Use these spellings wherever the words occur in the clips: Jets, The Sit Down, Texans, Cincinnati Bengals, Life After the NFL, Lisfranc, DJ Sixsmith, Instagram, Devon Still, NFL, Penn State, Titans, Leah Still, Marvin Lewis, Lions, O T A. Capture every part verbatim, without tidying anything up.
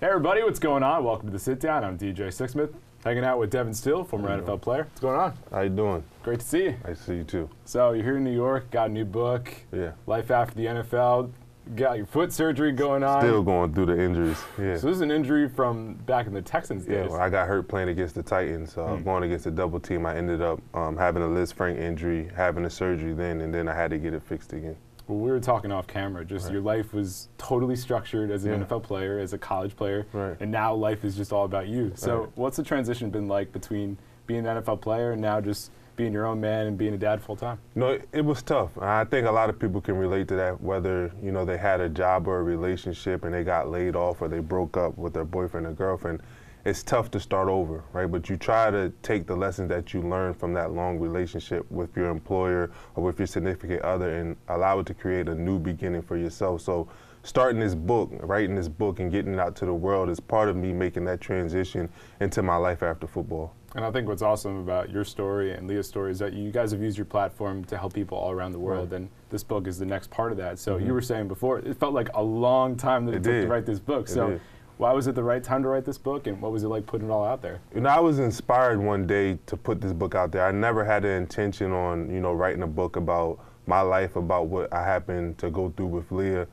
Hey everybody, what's going on? Welcome to The Sit Down. I'm D J Sixsmith, hanging out with Devon Still, former N F L doing? player. What's going on? How you doing? Great to see you. I see you too. So you're here in New York, got a new book, yeah. Life After the N F L, got your foot surgery going on. Still going through the injuries. Yeah. So this is an injury from back in the Texans days. Yeah, well, I got hurt playing against the Titans, so mm. going against a double team. I ended up um, having a Lisfranc injury, having a surgery then, and then I had to get it fixed again. Well, we were talking off camera, just right. your life was totally structured as an yeah. N F L player, as a college player, right. and now life is just all about you. So right. what's the transition been like between being an N F L player and now just being your own man and being a dad full time? No, it, it was tough. I think a lot of people can relate to that, whether you know they had a job or a relationship and they got laid off or they broke up with their boyfriend or girlfriend. It's tough to start over, right? But you try to take the lessons that you learned from that long relationship with your employer or with your significant other and allow it to create a new beginning for yourself. So starting this book, writing this book, and getting it out to the world is part of me making that transition into my life after football. And I think what's awesome about your story and Leah's story is that you guys have used your platform to help people all around the world, right. and this book is the next part of that. So mm-hmm. you were saying before, it felt like a long time that it, it took did. to write this book. It so. Did. Why was it the right time to write this book, and what was it like putting it all out there? You know, I was inspired one day to put this book out there. I never had an intention on, you know, writing a book about my life, about what I happened to go through with Leah,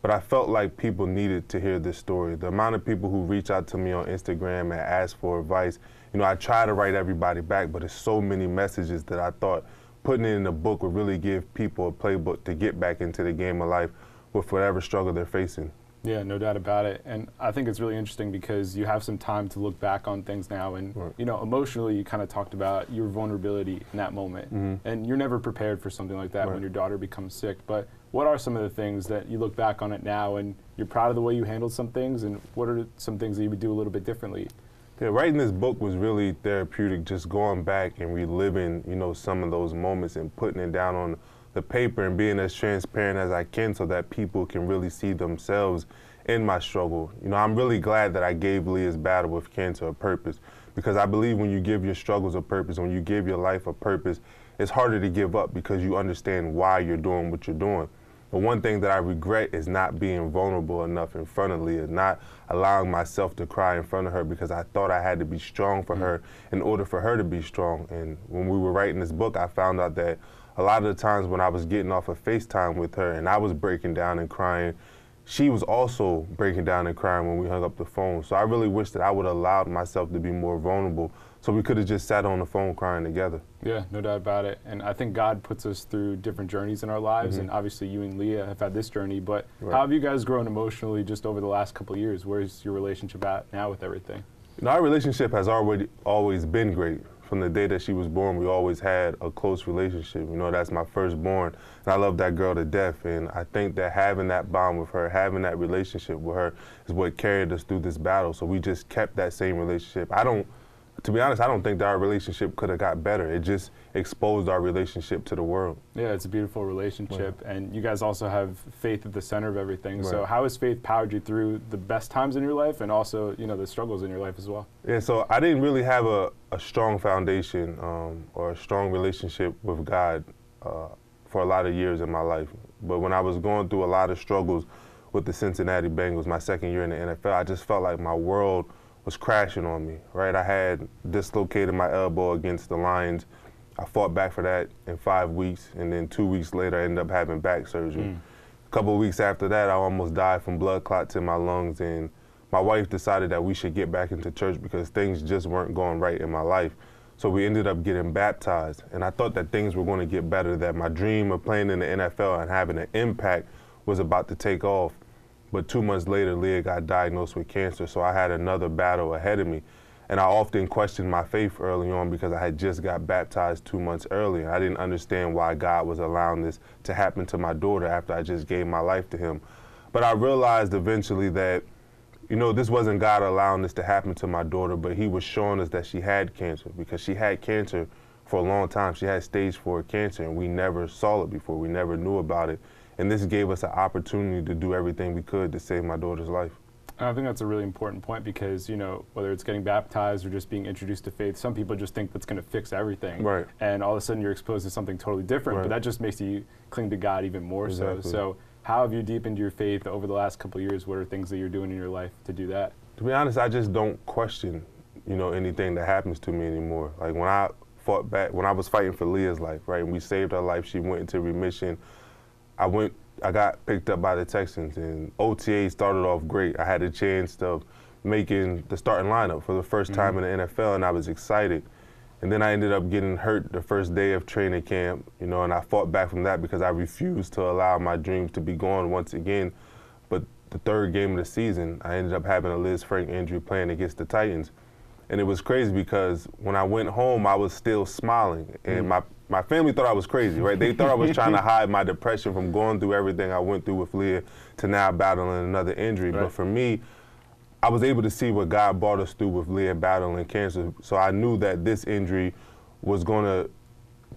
but I felt like people needed to hear this story. The amount of people who reach out to me on Instagram and ask for advice, you know, I try to write everybody back, but there's so many messages that I thought putting it in a book would really give people a playbook to get back into the game of life with whatever struggle they're facing. Yeah, no doubt about it. And I think it's really interesting because you have some time to look back on things now and, right. you know, emotionally you kind of talked about your vulnerability in that moment. Mm-hmm. And you're never prepared for something like that right. when your daughter becomes sick. But what are some of the things that you look back on it now and you're proud of the way you handled some things, and what are some things that you would do a little bit differently? Yeah, writing this book was really therapeutic, just going back and reliving, you know, some of those moments and putting it down on the paper and being as transparent as I can so that people can really see themselves in my struggle. You know, I'm really glad that I gave Leah's battle with cancer a purpose, because I believe when you give your struggles a purpose, when you give your life a purpose, it's harder to give up because you understand why you're doing what you're doing. But one thing that I regret is not being vulnerable enough in front of Leah, not allowing myself to cry in front of her, because I thought I had to be strong for mm-hmm. her in order for her to be strong. And when we were writing this book, I found out that a lot of the times when I was getting off of FaceTime with her and I was breaking down and crying, she was also breaking down and crying when we hung up the phone. So I really wish that I would have allowed myself to be more vulnerable so we could have just sat on the phone crying together. Yeah, no doubt about it. And I think God puts us through different journeys in our lives, mm-hmm. and obviously you and Leah have had this journey, but right. how have you guys grown emotionally just over the last couple of years? Where's your relationship at now with everything? You know, our relationship has already always been great. From the day that she was born, we always had a close relationship. You know, that's my firstborn, and I love that girl to death. And I think that having that bond with her, having that relationship with her is what carried us through this battle. So we just kept that same relationship. I don't, to be honest, I don't think that our relationship could have got better. It just exposed our relationship to the world. Yeah, it's a beautiful relationship. Right. And you guys also have faith at the center of everything. Right. So how has faith powered you through the best times in your life and also, you know, the struggles in your life as well? Yeah, so I didn't really have a, a strong foundation um, or a strong relationship with God uh, for a lot of years in my life. But when I was going through a lot of struggles with the Cincinnati Bengals, my second year in the N F L, I just felt like my world was crashing on me, right? I had dislocated my elbow against the Lions. I fought back for that in five weeks, and then two weeks later, I ended up having back surgery. Mm. A couple of weeks after that, I almost died from blood clots in my lungs, and my wife decided that we should get back into church because things just weren't going right in my life. So we ended up getting baptized, and I thought that things were going to get better, that my dream of playing in the N F L and having an impact was about to take off. But two months later, Leah got diagnosed with cancer, so I had another battle ahead of me. And I often questioned my faith early on because I had just got baptized two months earlier. I didn't understand why God was allowing this to happen to my daughter after I just gave my life to him. But I realized eventually that, you know, this wasn't God allowing this to happen to my daughter, but he was showing us that she had cancer, because she had cancer for a long time. She had stage four cancer, and we never saw it before. We never knew about it. And this gave us an opportunity to do everything we could to save my daughter's life. And I think that's a really important point, because, you know, whether it's getting baptized or just being introduced to faith, some people just think that's going to fix everything. Right. And all of a sudden you're exposed to something totally different, right. but that just makes you cling to God even more exactly. so. So how have you deepened your faith over the last couple of years? What are things that you're doing in your life to do that? To be honest, I just don't question, you know, anything that happens to me anymore. Like when I fought back, when I was fighting for Leah's life, right, and we saved her life, she went into remission. I went, I got picked up by the Texans, and O T A started off great. I had a chance of making the starting lineup for the first time mm-hmm. in the N F L, and I was excited. And then I ended up getting hurt the first day of training camp, you know, and I fought back from that because I refused to allow my dreams to be gone once again. But the third game of the season, I ended up having a Lisfranc injury playing against the Titans. And it was crazy because when I went home, I was still smiling. And mm. my, my family thought I was crazy, right? They thought I was trying to hide my depression from going through everything I went through with Leah to now battling another injury. Right. But for me, I was able to see what God brought us through with Leah battling cancer. So I knew that this injury was going to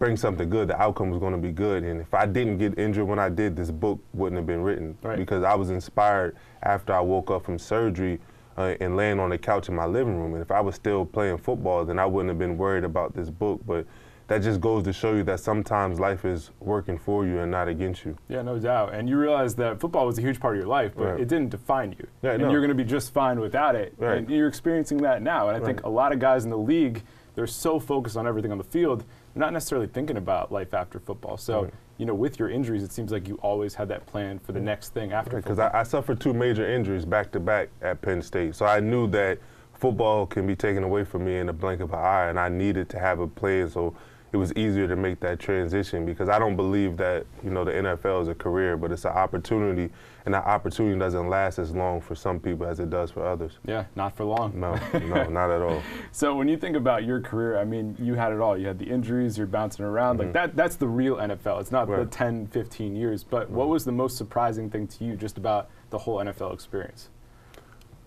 bring something good. The outcome was going to be good. And if I didn't get injured when I did, this book wouldn't have been written. Right. Because I was inspired after I woke up from surgery Uh, and laying on the couch in my living room. And if I was still playing football, then I wouldn't have been worried about this book. But that just goes to show you that sometimes life is working for you and not against you. Yeah, no doubt. And you realize that football was a huge part of your life, but right. it didn't define you. Yeah, and no. you're going to be just fine without it. Right. And you're experiencing that now. And I think right. a lot of guys in the league, they're so focused on everything on the field, they're not necessarily thinking about life after football. So. Right. You know, with your injuries, it seems like you always had that plan for the next thing after. Because right, I, I suffered two major injuries back to back at Penn State, so I knew that football can be taken away from me in the blink of an eye, and I needed to have a plan. So it was easier to make that transition because I don't believe that, you know, the N F L is a career, but it's an opportunity, and that opportunity doesn't last as long for some people as it does for others. Yeah, not for long. No, no, not at all. So when you think about your career, I mean, you had it all. You had the injuries, you're bouncing around. Mm-hmm. Like that, that's the real N F L. It's not right. the ten, fifteen years, but right. what was the most surprising thing to you just about the whole N F L experience?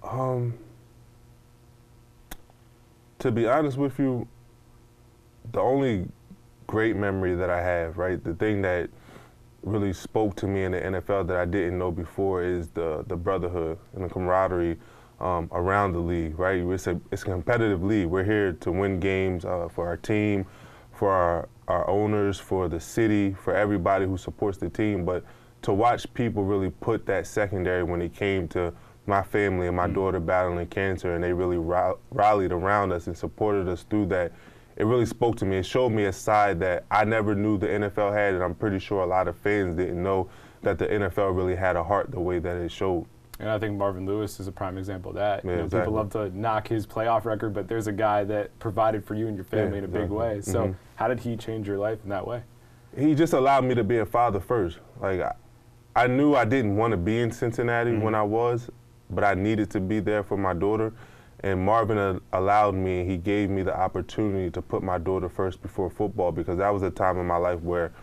Um, to be honest with you, the only great memory that I have, right, the thing that really spoke to me in the N F L that I didn't know before is the, the brotherhood and the camaraderie um, around the league, right? It's a, it's a competitive league. We're here to win games uh, for our team, for our, our owners, for the city, for everybody who supports the team. But to watch people really put that secondary when it came to my family and my mm-hmm. daughter battling cancer, and they really rallied around us and supported us through that, it really spoke to me. It showed me a side that I never knew the N F L had, and I'm pretty sure a lot of fans didn't know that the N F L really had a heart the way that it showed. And I think Marvin Lewis is a prime example of that. Yeah, you know, exactly. People love to knock his playoff record, but there's a guy that provided for you and your family yeah, in a exactly. big way. So mm-hmm. how did he change your life in that way? He just allowed me to be a father first. Like I, I knew I didn't want to be in Cincinnati mm-hmm. when I was, but I needed to be there for my daughter. And Marvin uh, allowed me, he gave me the opportunity to put my daughter first before football, because that was a time in my life where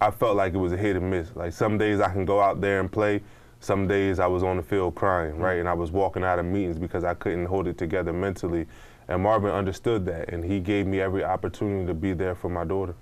I felt like it was a hit and miss. Like some days I can go out there and play, some days I was on the field crying, right? And I was walking out of meetings because I couldn't hold it together mentally. And Marvin understood that, and he gave me every opportunity to be there for my daughter.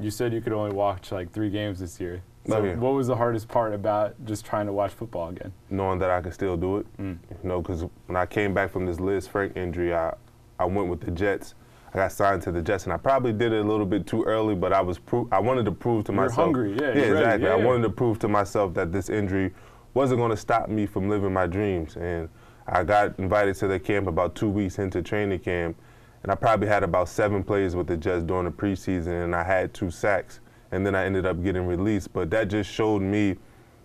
You said you could only watch like three games this year. So yeah. What was the hardest part about just trying to watch football again? Knowing that I could still do it. Mm. You know, because when I came back from this Lisfranc injury, I, I went with the Jets. I got signed to the Jets, and I probably did it a little bit too early, but I was pro I wanted to prove to you're myself. Hungry, yeah. Yeah, exactly. Yeah, yeah. I wanted to prove to myself that this injury wasn't going to stop me from living my dreams. And I got invited to the camp about two weeks into training camp, and I probably had about seven plays with the Jets during the preseason, and I had two sacks. And then I ended up getting released. But that just showed me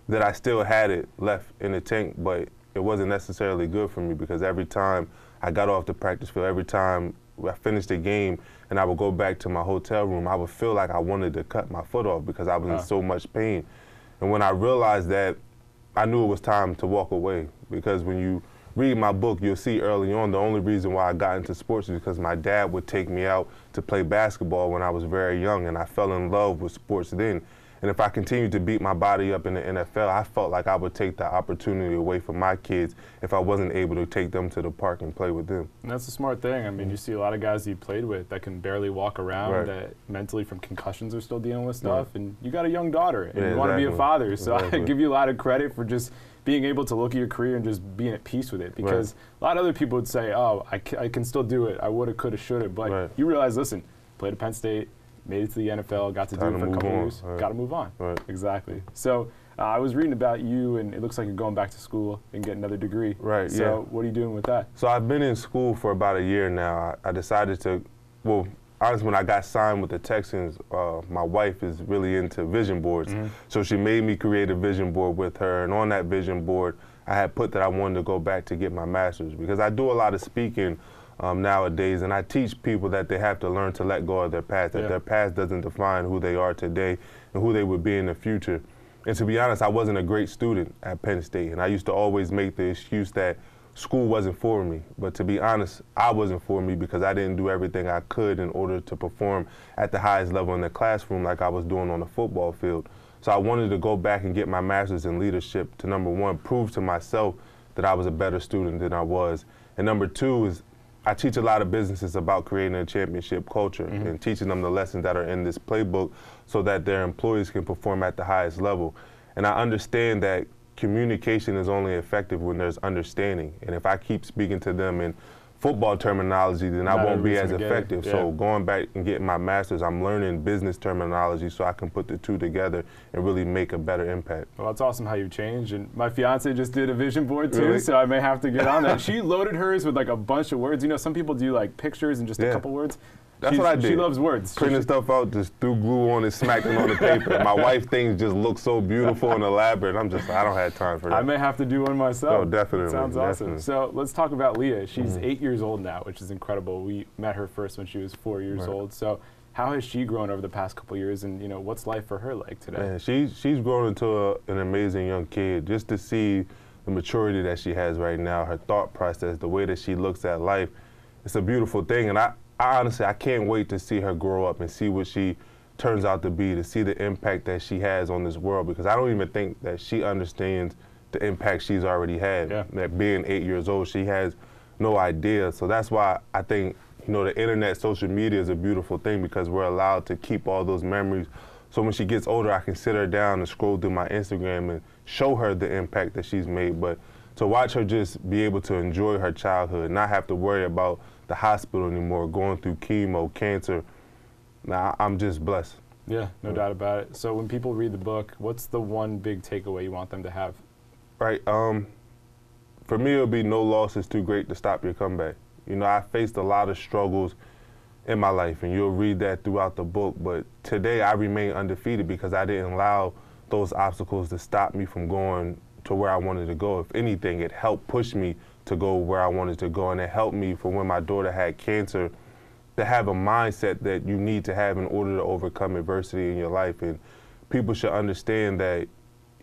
that I still had it left in the tank, but it wasn't necessarily good for me, because every time I got off the practice field, every time I finished the game and I would go back to my hotel room, I would feel like I wanted to cut my foot off because I was uh. in so much pain. And when I realized that, I knew it was time to walk away, because when you read my book, you'll see early on the only reason why I got into sports is because my dad would take me out to play basketball when I was very young, and I fell in love with sports then. And if I continued to beat my body up in the N F L, I felt like I would take the opportunity away from my kids if I wasn't able to take them to the park and play with them. And that's a smart thing. I mean, you see a lot of guys you played with that can barely walk around, right. that mentally from concussions are still dealing with stuff, yeah. and you got a young daughter, and yeah, you exactly. want to be a father. So exactly. I give you a lot of credit for just being able to look at your career and just being at peace with it. Because right. a lot of other people would say, oh, I, c I can still do it. I woulda, coulda, shoulda. But right. you realize, listen, played at Penn State, made it to the N F L, got to Time do it for a couple on. years, right. got to move on. Right. Exactly. So Uh, I was reading about you, and it looks like you're going back to school and getting another degree. Right, so yeah. So what are you doing with that? So I've been in school for about a year now. I, I decided to, well, honestly, when I got signed with the Texans, uh, my wife is really into vision boards. Mm-hmm. So she made me create a vision board with her, and on that vision board, I had put that I wanted to go back to get my master's, because I do a lot of speaking um, nowadays, and I teach people that they have to learn to let go of their past, that yeah. their past doesn't define who they are today and who they would be in the future. And to be honest, I wasn't a great student at Penn State, and I used to always make the excuse that school wasn't for me. But to be honest, I wasn't for me because I didn't do everything I could in order to perform at the highest level in the classroom like I was doing on the football field. So I wanted to go back and get my master's in leadership to, number one, prove to myself that I was a better student than I was. And number two is I teach a lot of businesses about creating a championship culture mm-hmm. and teaching them the lessons that are in this playbook so that their employees can perform at the highest level. And I understand that communication is only effective when there's understanding. And if I keep speaking to them in football terminology, then Not I won't be as effective. Yeah. So going back and getting my master's, I'm learning business terminology so I can put the two together and really make a better impact. Well, it's awesome how you changed. And my fiance just did a vision board too, really? So I may have to get on that. She loaded hers with like a bunch of words. You know, some people do like pictures and just yeah. a couple words. That's She's, what I did. She loves words. Printing stuff out, just threw glue on it, smacked it on the paper. My wife's things just look so beautiful and elaborate. I'm just, I don't have time for that. I may have to do one myself. Oh, definitely. Sounds definitely. awesome. So let's talk about Leah. She's mm-hmm. eight years old now, which is incredible. We met her first when she was four years right. old. So how has she grown over the past couple of years, and you know, what's life for her like today? Man, she, she's grown into a, an amazing young kid. Just to see the maturity that she has right now, her thought process, the way that she looks at life, it's a beautiful thing. And I, I honestly, I can't wait to see her grow up and see what she turns out to be, to see the impact that she has on this world, because I don't even think that she understands the impact she's already had. Yeah. That being eight years old, she has no idea. So that's why I think, you know, the internet, social media is a beautiful thing, because we're allowed to keep all those memories. So when she gets older, I can sit her down and scroll through my Instagram and show her the impact that she's made. But to watch her just be able to enjoy her childhood, not have to worry about the hospital anymore, going through chemo, cancer. Nah, I'm just blessed. Yeah, no doubt about it. So when people read the book, what's the one big takeaway you want them to have? Right, um, for me it'll be no loss is too great to stop your comeback. You know, I faced a lot of struggles in my life, and you'll read that throughout the book, but today I remain undefeated because I didn't allow those obstacles to stop me from going to where I wanted to go. If anything, it helped push me to go where I wanted to go, and it helped me for when my daughter had cancer to have a mindset that you need to have in order to overcome adversity in your life. And people should understand that,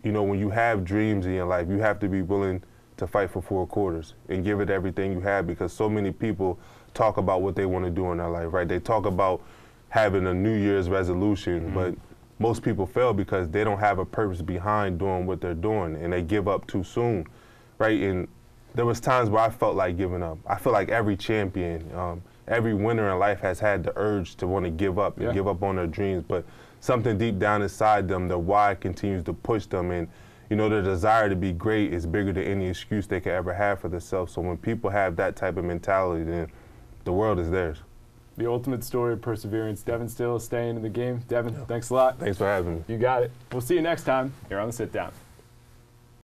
you know, when you have dreams in your life, you have to be willing to fight for four quarters and give it everything you have, because so many people talk about what they want to do in their life, right? They talk about having a New Year's resolution, mm-hmm. but most people fail because they don't have a purpose behind doing what they're doing, and they give up too soon, right? And there was times where I felt like giving up. I feel like every champion, um, every winner in life has had the urge to want to give up and yeah. give up on their dreams, but something deep down inside them, their why continues to push them, and you know, their desire to be great is bigger than any excuse they could ever have for themselves. So when people have that type of mentality, then the world is theirs. The ultimate story of perseverance. Devon Still staying in the game. Devon, yeah. thanks a lot. Thanks for having me. You got it. We'll see you next time here on The Sit Down.